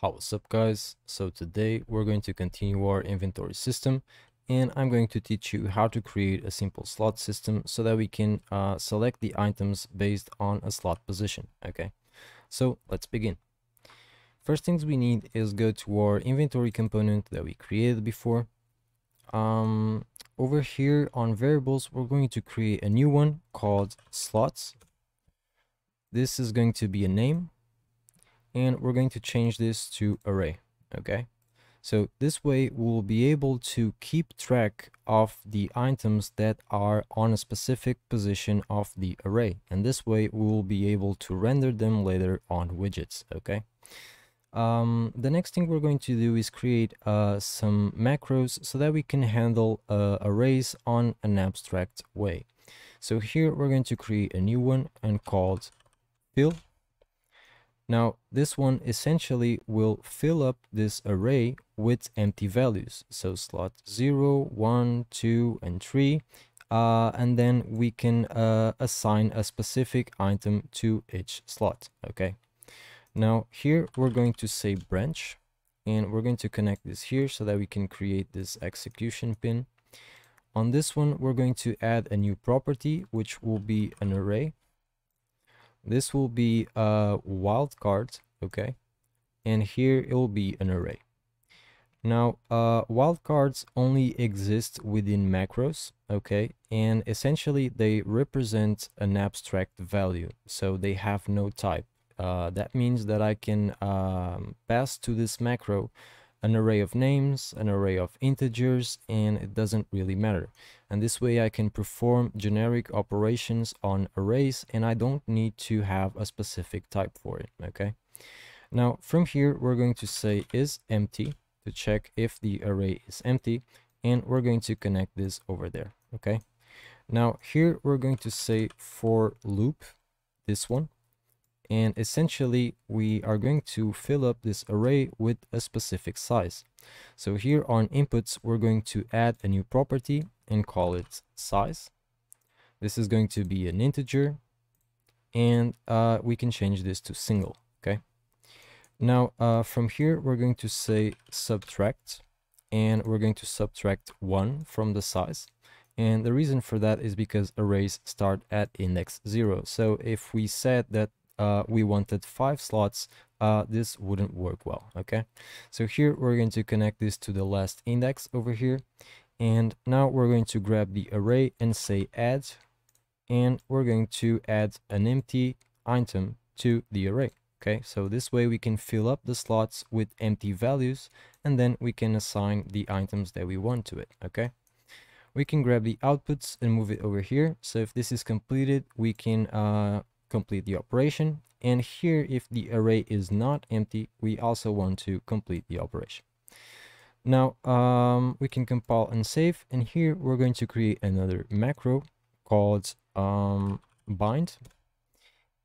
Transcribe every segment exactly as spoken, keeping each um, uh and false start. What's up, guys? So today we're going to continue our inventory system, and I'm going to teach you how to create a simple slot system so that we can uh, select the items based on a slot position. Okay, so let's begin. First things we need is go to our inventory component that we created before. Um, over here on variables, we're going to create a new one called slots. This is going to be a name, and we're going to change this to array. Okay, so this way we'll be able to keep track of the items that are on a specific position of the array, and this way we'll be able to render them later on widgets. Okay, um, the next thing we're going to do is create uh, some macros so that we can handle uh, arrays on an abstract way. So here we're going to create a new one and called fill. Now, this one essentially will fill up this array with empty values. So slot zero, one, two, and three. Uh, and then we can uh, assign a specific item to each slot. Okay. Now, here we're going to say branch. And we're going to connect this here so that we can create this execution pin. On this one, we're going to add a new property, which will be an array. This will be a wildcard, okay, and here it will be an array. Now, uh, wildcards only exist within macros, okay, and essentially they represent an abstract value, so they have no type. Uh, that means that I can um, pass to this macro an array of names, an array of integers, and it doesn't really matter. And this way I can perform generic operations on arrays, and I don't need to have a specific type for it. Okay, now from here we're going to say is empty to check if the array is empty, and we're going to connect this over there. Okay, now here we're going to say for loop, this one, and essentially we are going to fill up this array with a specific size. So here on inputs we're going to add a new property and call it size. This is going to be an integer, and uh, we can change this to single. Okay, now uh, from here we're going to say subtract, and we're going to subtract one from the size. And the reason for that is because arrays start at index zero. So if we said that Uh, we wanted five slots, uh, this wouldn't work well. Okay, so here we're going to connect this to the last index over here, and now we're going to grab the array and say add, and we're going to add an empty item to the array. Okay, so this way we can fill up the slots with empty values, and then we can assign the items that we want to it. Okay, we can grab the outputs and move it over here. So if this is completed, we can uh, complete the operation, and here if the array is not empty, we also want to complete the operation. Now um, we can compile and save, and here we're going to create another macro called um, bind,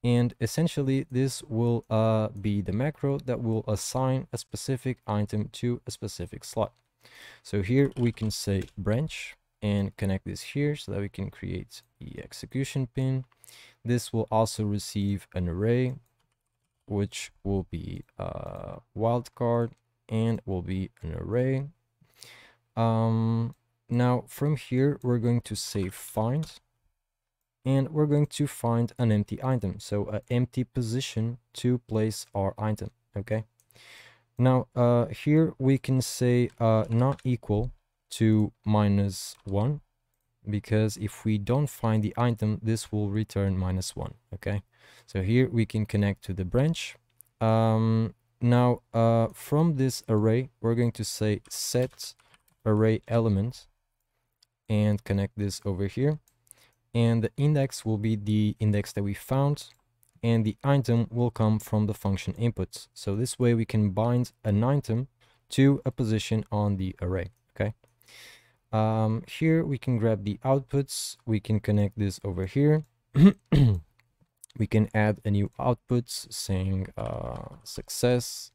and essentially this will uh, be the macro that will assign a specific item to a specific slot. So here we can say branch and connect this here so that we can create the execution pin. This will also receive an array, which will be a wildcard and will be an array. Um, now from here we're going to say find, and we're going to find an empty item, so an empty position to place our item. Okay, now uh, here we can say uh, not equal to minus one, because if we don't find the item, this will return minus one. Okay, so here we can connect to the branch. Um, now uh, from this array we're going to say set array element and connect this over here, and the index will be the index that we found, and the item will come from the function inputs. So this way we can bind an item to a position on the array. Okay, Um, here we can grab the outputs, we can connect this over here. We can add a new output saying uh, success.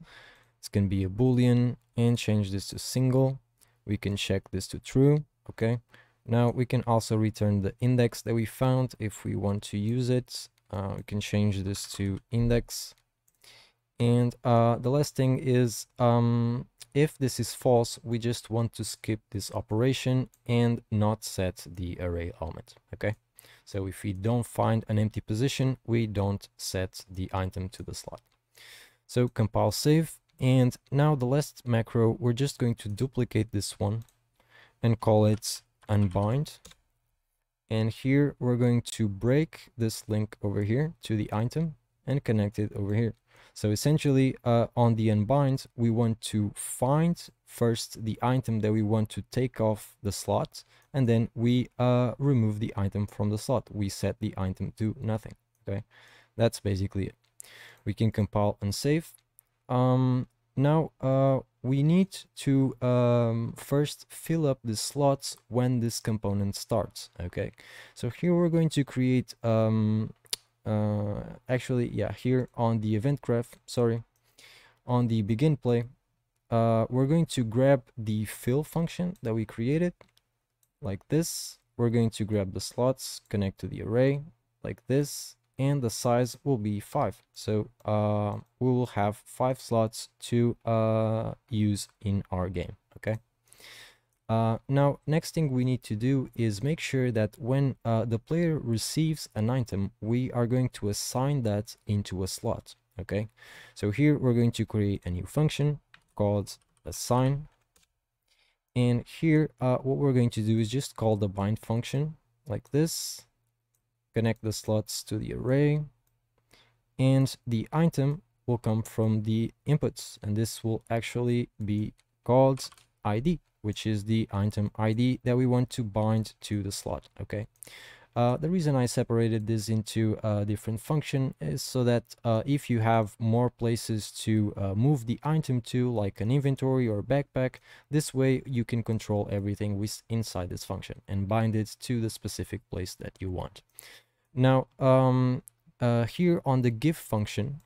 It's going to be a boolean, and change this to single. We can check this to true. Okay, now we can also return the index that we found if we want to use it. Uh, we can change this to index, And uh, the last thing is, um, if this is false, we just want to skip this operation and not set the array element. Okay, so if we don't find an empty position, we don't set the item to the slot. So compile, save, and now the last macro, we're just going to duplicate this one and call it unbind. And here we're going to break this link over here to the item and connect it over here. So essentially, uh, on the unbind, we want to find first the item that we want to take off the slot, and then we uh, remove the item from the slot. We set the item to nothing. Okay, that's basically it. We can compile and save. Um, now uh, we need to um, first fill up the slots when this component starts. Okay, so here we're going to create. Um, Uh, actually, yeah, here on the event graph, sorry, on the begin play, uh, we're going to grab the fill function that we created like this. We're going to grab the slots, connect to the array like this, and the size will be five. So uh, we will have five slots to uh, use in our game. Okay. Uh, now, next thing we need to do is make sure that when uh, the player receives an item, we are going to assign that into a slot, okay? So here we're going to create a new function called assign. And here, uh, what we're going to do is just call the bind function like this, connect the slots to the array, and the item will come from the inputs. And this will actually be called I D, which is the item I D that we want to bind to the slot, okay? Uh, the reason I separated this into a different function is so that uh, if you have more places to uh, move the item to, like an inventory or backpack, this way you can control everything with inside this function and bind it to the specific place that you want. Now, um, uh, here on the give function,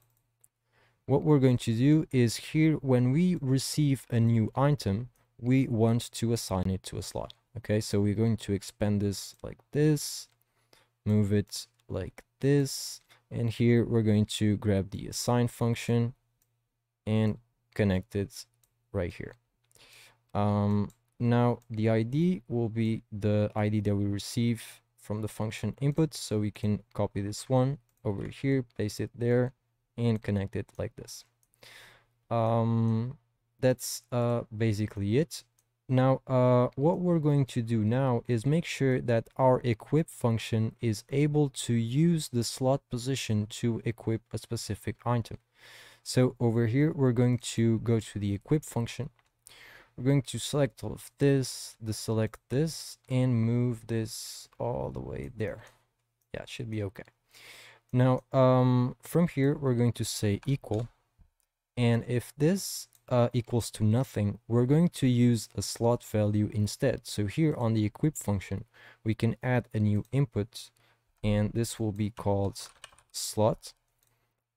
what we're going to do is here, when we receive a new item, we want to assign it to a slot. Okay, so we're going to expand this like this, move it like this, and here we're going to grab the assign function and connect it right here. Um, now the I D will be the I D that we receive from the function input, so we can copy this one over here, paste it there, and connect it like this. Um, That's uh, basically it. Now, uh, what we're going to do now is make sure that our equip function is able to use the slot position to equip a specific item. So over here, we're going to go to the equip function. We're going to select all of this, the select this, and move this all the way there. Yeah, it should be okay. Now, um, from here, we're going to say equal. And if this Uh, equals to nothing, we're going to use a slot value instead. So here on the equip function, we can add a new input, and this will be called slot,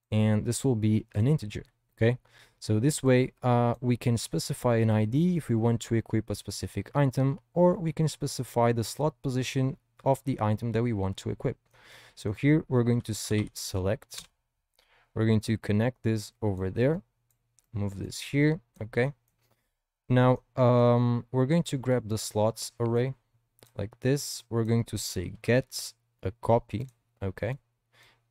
and this will be an integer. Okay, so this way uh, we can specify an I D if we want to equip a specific item, or we can specify the slot position of the item that we want to equip. So here we're going to say select, we're going to connect this over there, move this here. Okay, now um we're going to grab the slots array like this, we're going to say get a copy. Okay,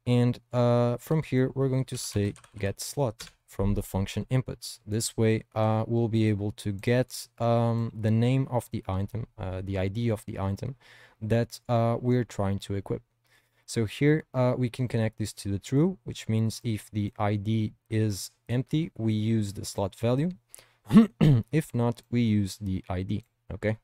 and uh from here we're going to say get slot from the function inputs. This way uh we'll be able to get um the name of the item, uh, the I D of the item that uh we're trying to equip. So here uh, we can connect this to the true, which means if the I D is empty, we use the slot value. If not, we use the I D. Okay.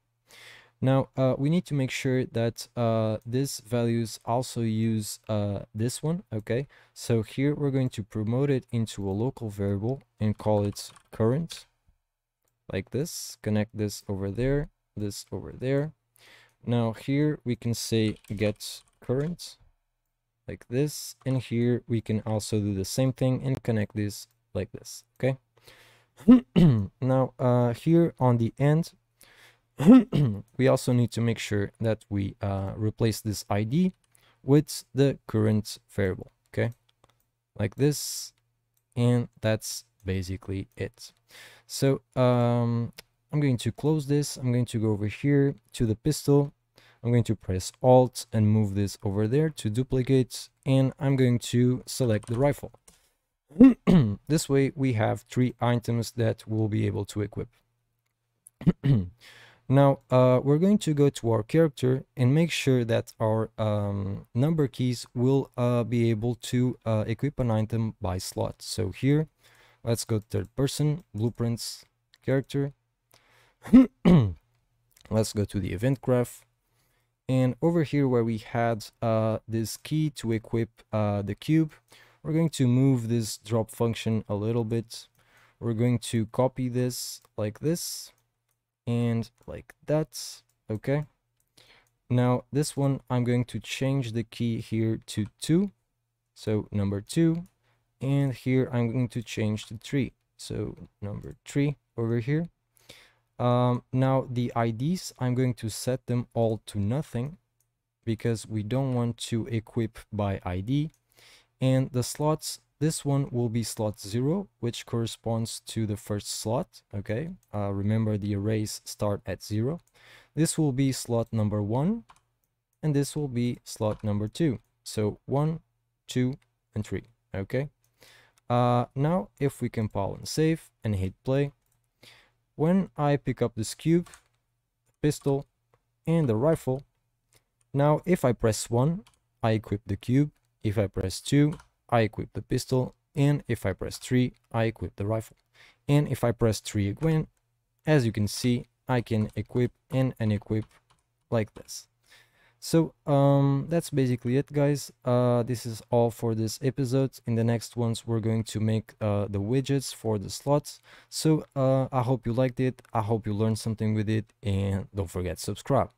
Now uh, we need to make sure that uh, these values also use uh, this one. Okay. So here we're going to promote it into a local variable and call it current, like this. Connect this over there, this over there. Now here we can say get current, like this, and here we can also do the same thing and connect this like this. Okay. Now uh, here on the end we also need to make sure that we uh, replace this I D with the current variable. Okay, like this, and that's basically it. So um, I'm going to close this. I'm going to go over here to the pistol. I'm going to press Alt and move this over there to duplicate, and I'm going to select the rifle. This way we have three items that we'll be able to equip. Now uh, we're going to go to our character and make sure that our um, number keys will uh, be able to uh, equip an item by slot. So here, let's go third person, blueprints, character. Let's go to the event graph. And over here where we had uh, this key to equip uh, the cube, we're going to move this drop function a little bit. We're going to copy this like this and like that. Okay. Now this one, I'm going to change the key here to two. So number two. And here I'm going to change to three. So number three over here. Um, now the I Ds, I'm going to set them all to nothing because we don't want to equip by I D. And the slots, this one will be slot zero, which corresponds to the first slot. Okay, uh, remember the arrays start at zero. This will be slot number one, and this will be slot number two. So one, two, and three. Okay, uh, now if we compile and save and hit play, when I pick up this cube, pistol, and the rifle, now if I press one, I equip the cube, if I press two, I equip the pistol, and if I press three, I equip the rifle. And if I press three again, as you can see, I can equip and unequip like this. So um, that's basically it, guys. Uh, this is all for this episode. In the next ones, we're going to make uh, the widgets for the slots. So uh, I hope you liked it. I hope you learned something with it. And don't forget, subscribe.